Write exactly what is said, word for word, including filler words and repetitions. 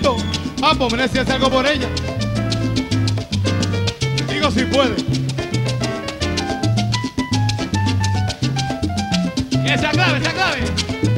Pedrito, vamos, ven si hace algo por ella. Digo si puede. Esa clave, esa clave.